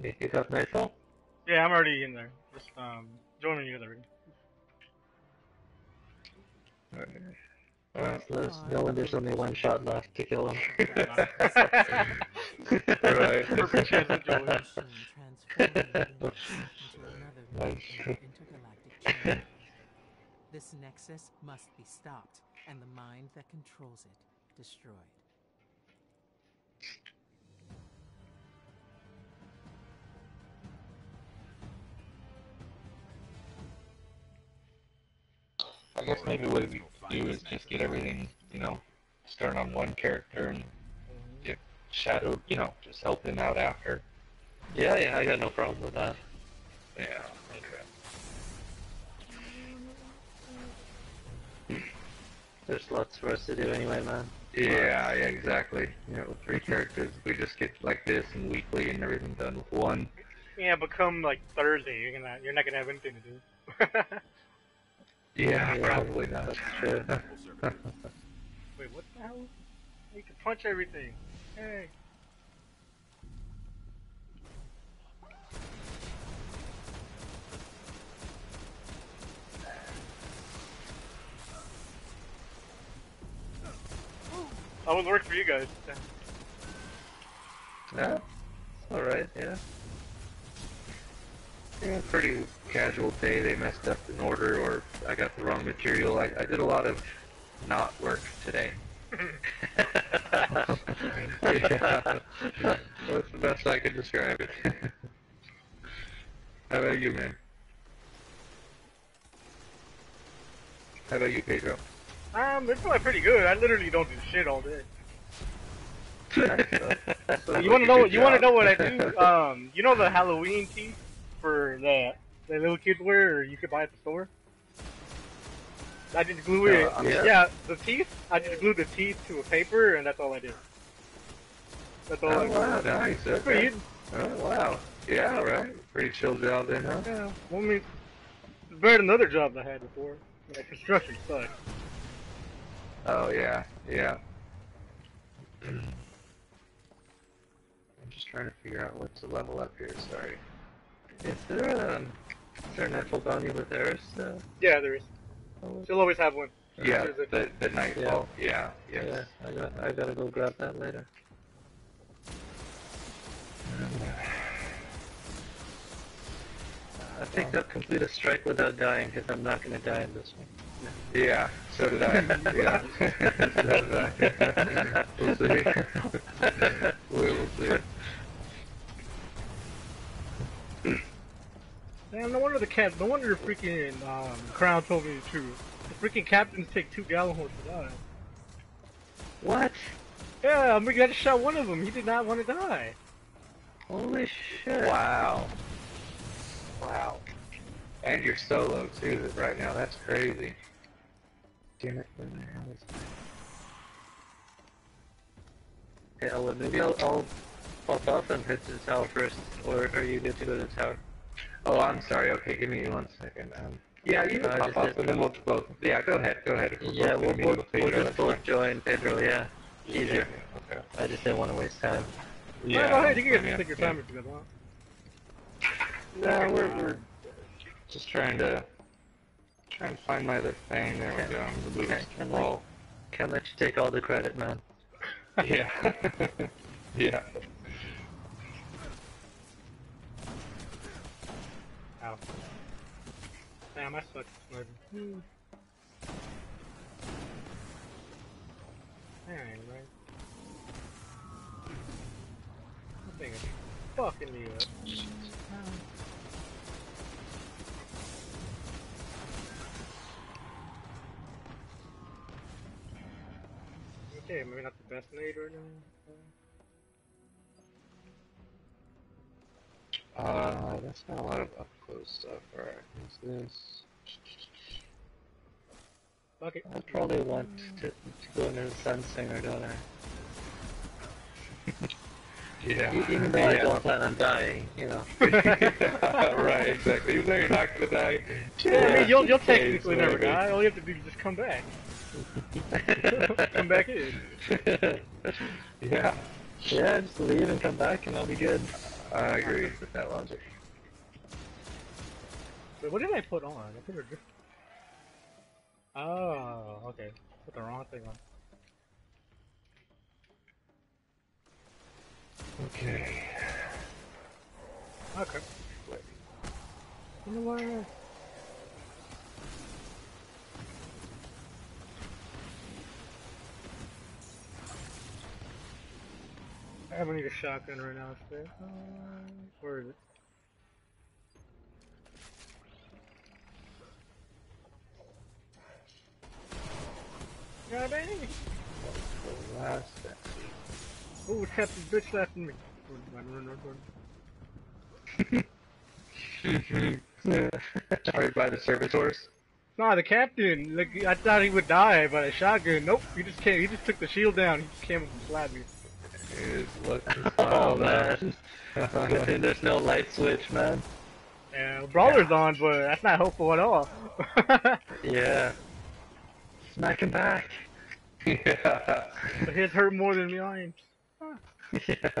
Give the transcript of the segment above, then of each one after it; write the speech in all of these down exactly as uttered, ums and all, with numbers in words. Did you got Nightfall? Yeah, I'm already in there. Just um, join me in the other room. Alright. Alright, let us know when there's only one shot left to kill him. Alright. Nice. This nexus must be stopped, and the mind that controls it destroyed. I guess maybe what we do is just get everything, you know, start on one character and get Shadow, you know, just help him out after. Yeah, yeah, I got no problem with that. Yeah, okay. There's lots for us to do anyway, man. Yeah, yeah, exactly. You know, with three characters, we just get like this and weekly and everything done with one. Yeah, but come like Thursday, you're gonna, you're not gonna have anything to do. Yeah, yeah, probably not. Wait, what the hell? You can punch everything. Hey. I would work for you guys. Yeah. Alright, yeah. Yeah, pretty casual day. They messed up an order, or I got the wrong material. I, I did a lot of not work today. Yeah. That's the best I can describe it. How about you, man? How about you, Pedro? Um, it's probably pretty good. I literally don't do shit all day. So you want to know? You want to know what I do? Um, you know the Halloween tea? For the, the little kid wear, or you could buy it at the store. I just glue it. Uh, yeah. yeah, the teeth. I just glued the teeth to a paper, and that's all I did. That's all. Oh, I wow, did. Nice. Okay. Pretty, oh wow. Yeah, right. Pretty chill job then, huh? Yeah. Well, I mean, it's better than another job I had before. Like construction sucks. Oh yeah, yeah. I'm just trying to figure out what to level up here. Sorry. Is there, um, is there a natural bounty with Aeris? Uh, yeah, there is. She'll always have one. Yeah, a... the, the Nightfall. Yeah, yeah. Yes. yeah I, got, I gotta go grab that later. I think I'll complete a strike without dying, because I'm not gonna die in this one. Yeah, so did I. Yeah, so did I. We'll see. We'll see. Damn, no wonder the cap. No wonder the freaking um, Crown told me the truth. The freaking captains take two Gjallarhorn to die. What? Yeah, I mean, I just shot one of them. He did not want to die. Holy shit! Wow. Wow. And you're solo too right now. That's crazy. Damn it! Where the hell is that? Yeah, well, maybe I'll, I'll pop off and hit the tower first, or or you get to go to the tower. Oh, I'm sorry. Okay, give me one second. Um, yeah, you can uh, pop off and then we'll both. Yeah, go ahead. Go ahead. We'll yeah, we'll, we'll, we'll just both join Pedro. Yeah, easier. Yeah, okay. I just didn't want to waste time. Yeah. Go ahead. You can just take your time if you want. No, we're we're just trying to trying to find my other thing. There we go. I'm the okay. Can't let, can't let you take all the credit, man. Yeah. Yeah. Ow. Damn, I suck at sniping. That ain't right. That thing is fucking me up. Okay, maybe not the best nade right now. Uh, that's not a lot of up close stuff. Alright, what's this? Okay. I probably want to, to go into the Sun Singer, don't I? Yeah. Even though yeah. I don't plan on dying, you know. Right, exactly. Even though you're not gonna die. Yeah, yeah. I mean, you'll, you'll technically never die. All you have to do is just come back. Come back in. Yeah. Yeah, just leave and come back and I'll be good. I agree with that logic. Wait, what did I put on? I put a drift. Oh, okay. Put the wrong thing on. Okay. Okay. Wait. In the water. I haven't need a shotgun right now, so uh, where is it? God dang it! The last oh, tap the bitch left in me. Run, run, run, run. Sorry, by the service horse. Nah, the captain. Like I thought he would die by the shotgun. Nope, he just came. He just took the shield down. He just came up and slapped me. Dude, look, oh man, there's no light switch, man. Yeah, brawler's yeah. on, but that's not helpful at all. Yeah. Smack him back. Yeah. But his hurt more than mine. Huh. Yeah. Look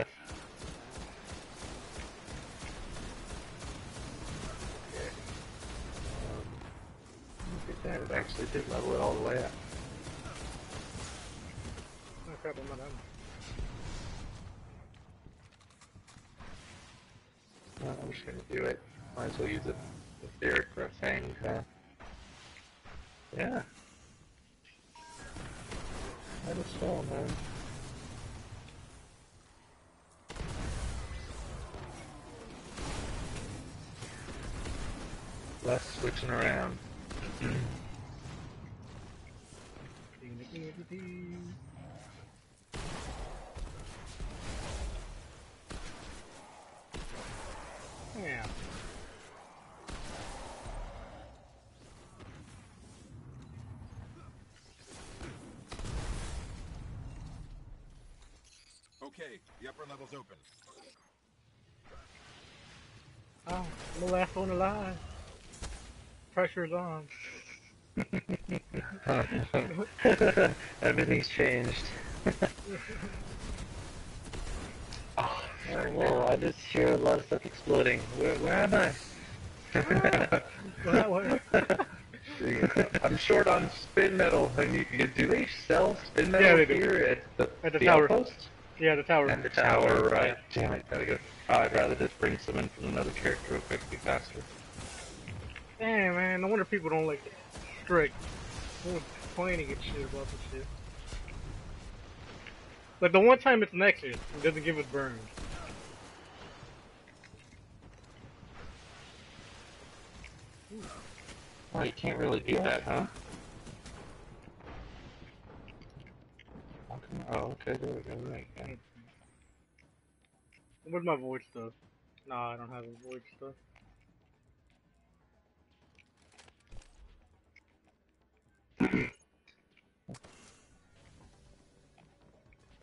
at that, it actually did level it all the way up. Oh crap, I'm not done. Well, I'm just gonna do it. Might as well use the etheric thing, huh? Yeah. That is so, man. Less switching around. Yeah. Okay, the upper level's open. Oh, I'm the last one alive. Pressure's on. Everything's changed. Oh, whoa, I just hear a lot of stuff exploding. Where, where am I? I'm short on spin metal. And you, you, do they sell spin metal yeah, they here at the, at the, the tower? Outpost? Yeah, the tower. And the tower, right. Yeah. Damn it, gotta go. Oh, I'd rather just bring some in from another character real quick to be faster. Damn, man, no wonder people don't like Strike. They're complaining and shit about this shit. Like the one time it's Nexus, it doesn't give us burns. Well, you can't really do that, huh? Okay. Oh, okay, there we go, right. Okay. Where's my void stuff? Nah, I don't have a void stuff.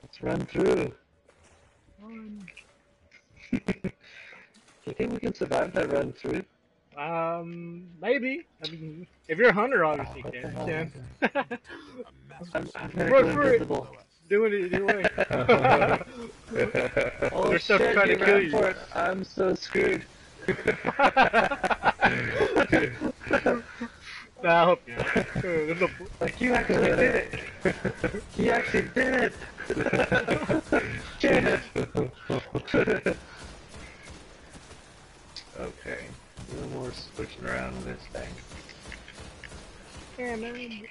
Let's run through. Run. Do you think we can survive that run through? Um, maybe. I mean, if you're a hunter, obviously oh, you can. Yeah. I'm, I'm gonna run through it. Do it either way. Oh, there's stuff trying to kill you. It. I'm so screwed. Nah, I hope you. Yeah. Like, you actually did it! You actually did it! Damn it! Okay, a little more switching around with this thing. Damn it!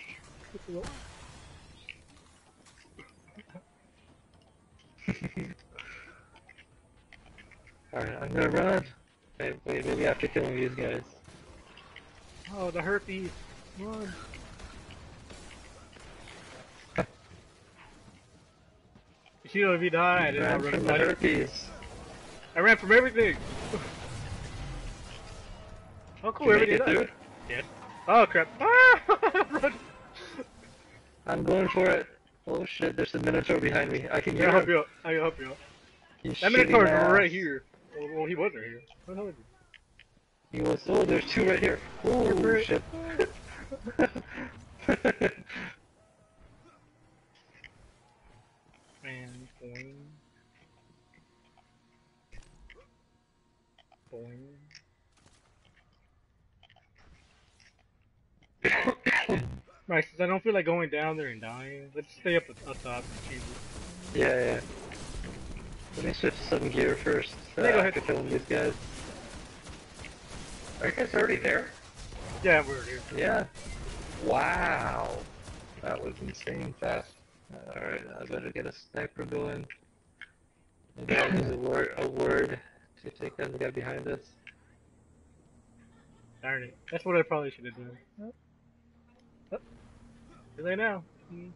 Alright, I'm gonna run! Maybe, maybe after killing these guys. Oh, the herpes! Run! You should have died. I ran from the herpes. I ran from everything. Oh, cool! Can everything died. It? Yes. Oh crap! Ah! Run! I'm going for it. Oh shit! There's a minotaur behind me. I can yeah, help you out. I can help you out. You that minotaur's right here. Well, well, he wasn't right here. What the hell is he? He was, oh, there's two right here. Oh, shit. Man, Boing. Right, since I don't feel like going down there and dying, let's stay up at top. Yeah, yeah. Let me shift some gear first. Uh, yeah, go ahead. After killing these guys. Are you guys already there? Yeah, we're here. Yeah. Wow. That was insane fast. Alright, I better get a sniper going. Maybe I'll use a word, a word to take down the guy behind us. Darn it. That's what I probably should have done. Oh. Oh. Here they now. Mm.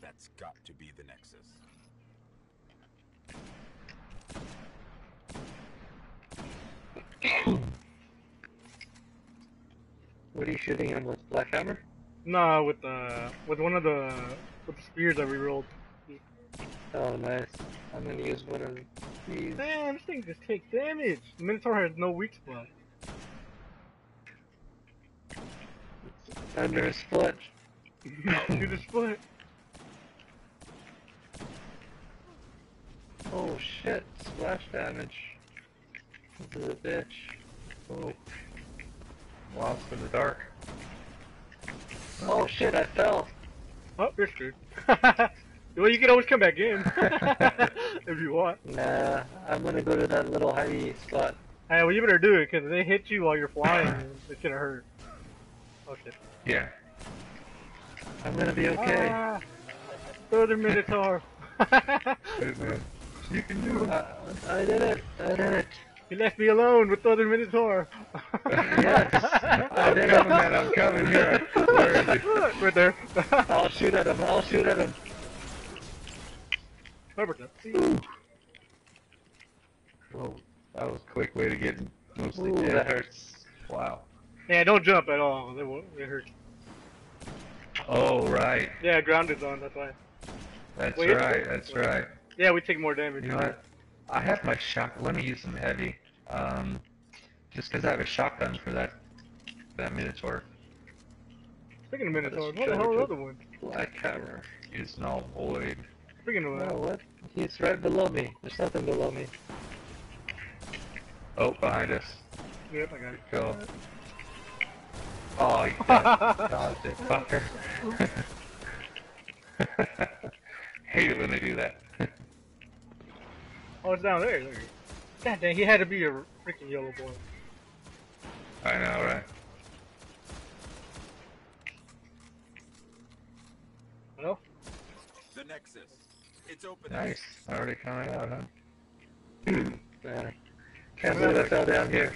That's got to be the Nexus. What are you shooting him with? Black Hammer? No, with the with one of the with the spears that we rolled. Oh, nice. I'm gonna use one of these. Damn, this thing just takes damage. Minotaur has no weak spot. Under a split. Do the split. Oh shit! Splash damage. This is a bitch. Oh, lost in the dark. Oh shit! I fell. Oh, you're screwed. Well, you can always come back in if you want. Nah, I'm gonna go to that little hidey spot. Hey, well, you better do it because if they hit you while you're flying, it's gonna hurt. Oh shit. Yeah. I'm gonna be okay. Ah, another Minotaur. You can do it. I, I did it. I did it. You left me alone with the other Minotaur. Yes. I'm coming, man. I'm coming here. Where is he? Right there. I'll shoot at him. I'll shoot at him. Ooh. Oh, that was a quick way to get mostly dead. That hurts. Wow. Yeah, don't jump at all. It won't. It hurts. Oh right. Yeah, ground is on. That's why. That's Wait, right. That's Wait. right. Yeah, we take more damage. You know what? I have my shotgun. Let me use some heavy. Um, just because I have a shotgun for that that Minotaur. Speaking of Minotaur, what the hell is the other one? Black Hammer is null void. Speaking of that, what? He's right below me. There's nothing below me. Oh, behind us. Yep, I got it. Go. Oh, you dodged it, fucker. Hate it when they do that. Oh, it's down there. Look. God dang, he had to be a freaking yellow boy. I know, right? Hello? The Nexus. It's open. Nice. Already coming out, huh? Man, I can't believe I fell down here.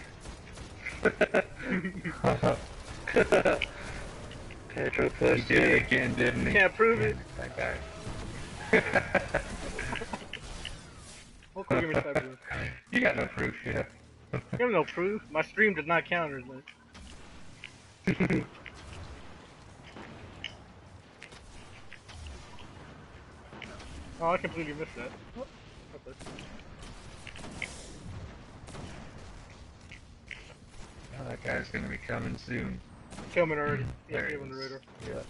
Pedro pushed me. He did it again, didn't he? Can't prove it. That guy. Okay, give me that proof. You got no proof, yeah. You have no proof. My stream does not count as much. Oh, I completely missed that. Oh, okay. Oh, that guy's gonna be coming soon. Coming already. Yeah, there on the radar. Yeah.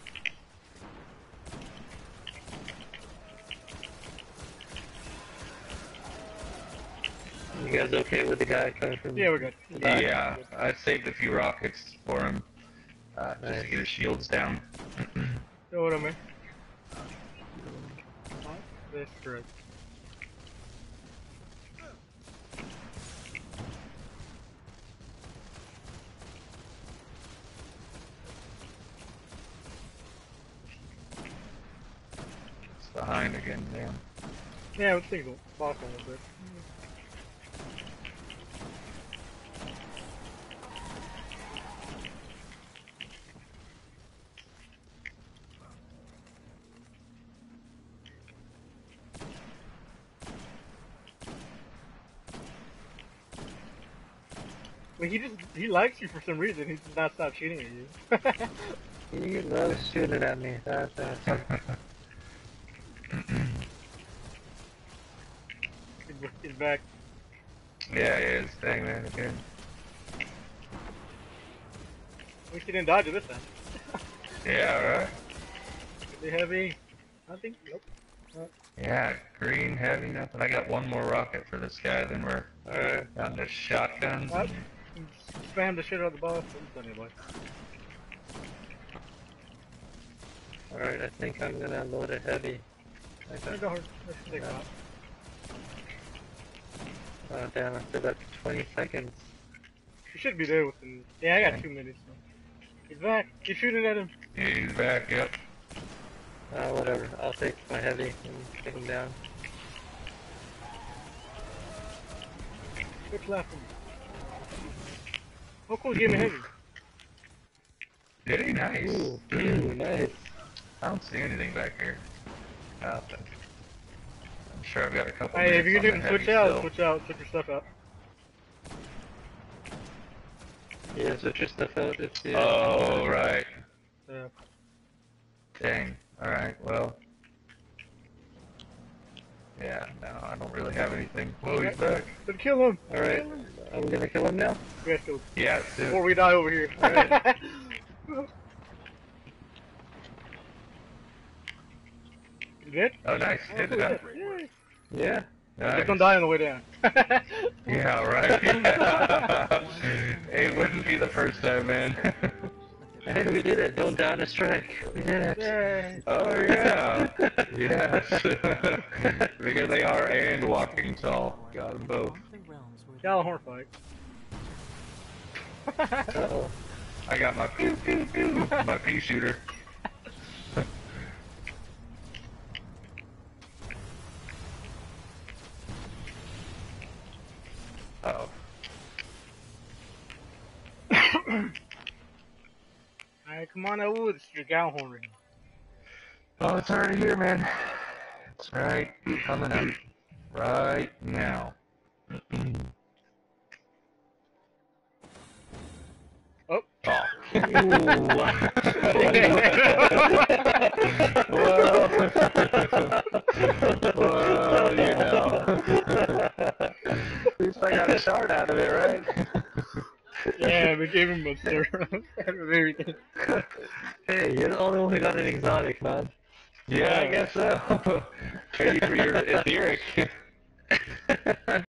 You guys okay with the guy coming from? Yeah, we're good. Yeah, yeah, I saved a few rockets for him, uh, nice. Just to get his shields down. Know what I mean? That's correct. It's behind again, damn. Yeah, let's take the boss a little bit. He just—he likes you for some reason. He does not stop shooting at you. He loves shooting at me. That's awesome. He's back. Yeah, he is. Dang man, okay. At least he didn't dodge it this time. Yeah, right. Is he heavy? Nothing. Nope. Yeah, green, heavy, nothing. I got one more rocket for this guy, then we're right. Down to shotguns. What? And... Spam the shit out of the boss. Anyway. Alright, I think I'm gonna load a heavy. Like go hard. Let's take off. Oh, damn, I still got twenty seconds. You should be there within. Yeah, I got okay. two minutes. So. He's back. Keep shooting at him. Yeah, he's back, yep. Uh, whatever. I'll take my heavy and take him down. Quit laughing. How cool gave me heavy? Very nice. Ooh, ooh, nice. I don't see anything back here. Nothing. I'm sure I've got a couple of. Hey, if you didn't switch out, still. switch out, switch your stuff out. Yeah, switch your stuff out. It's, yeah. Oh, right. Yeah. Dang. Alright, well. Yeah, no, I don't really have anything. Whoa, he's back. Then kill him. Alright. Are we gonna kill him now? We have to. Yeah, let's do it. Before we die over here. Alright. You dead? Oh, nice. Oh, hit it up. Yeah. Nice. Just don't die on the way down. Yeah, right. Yeah. It wouldn't be the first time, man. Hey, we did it. Don't down a strike. We did it. Yay. Oh, yeah. Yes. Because they are and walking tall. Got them both. Gjallarhorn fight. Uh-oh. I got my pew pew pew. My pea shooter. Uh-oh. Alright, come on, Elwood. It's your Gjallarhorn ring. Oh, it's already here, man. It's right coming up. Right now. Oh. Oh. Well, well, you know. At least I got a shard out of it, right? Yeah, we gave him a serum out of everything. Hey, you're the only one who got an exotic, man. Yeah, I guess so. Trade for your etheric.